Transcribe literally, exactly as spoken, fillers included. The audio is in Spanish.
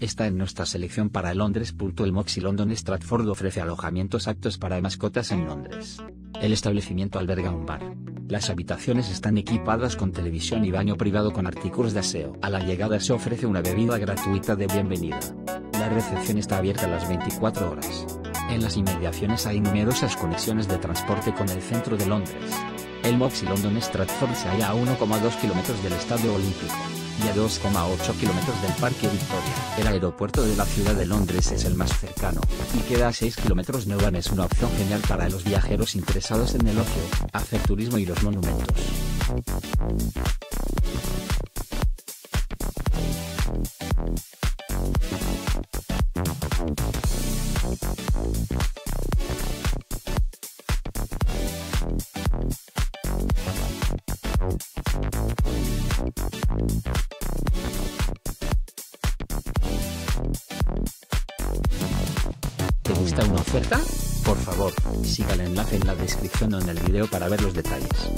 está en nuestra selección para Londres. El Moxy London Stratford ofrece alojamientos aptos para mascotas en Londres. El establecimiento alberga un bar. Las habitaciones están equipadas con televisión y baño privado con artículos de aseo. A la llegada se ofrece una bebida gratuita de bienvenida. La recepción está abierta las veinticuatro horas. En las inmediaciones hay numerosas conexiones de transporte con el centro de Londres. El Moxy London Stratford se halla a uno coma dos kilómetros del Estadio Olímpico y a dos coma ocho kilómetros del Parque Victoria. El aeropuerto de la ciudad de Londres es el más cercano, y queda a seis kilómetros. Newham es una opción genial para los viajeros interesados en el ocio, hacer turismo y los monumentos. ¿Te gusta una oferta? Por favor, siga el enlace en la descripción o en el video para ver los detalles.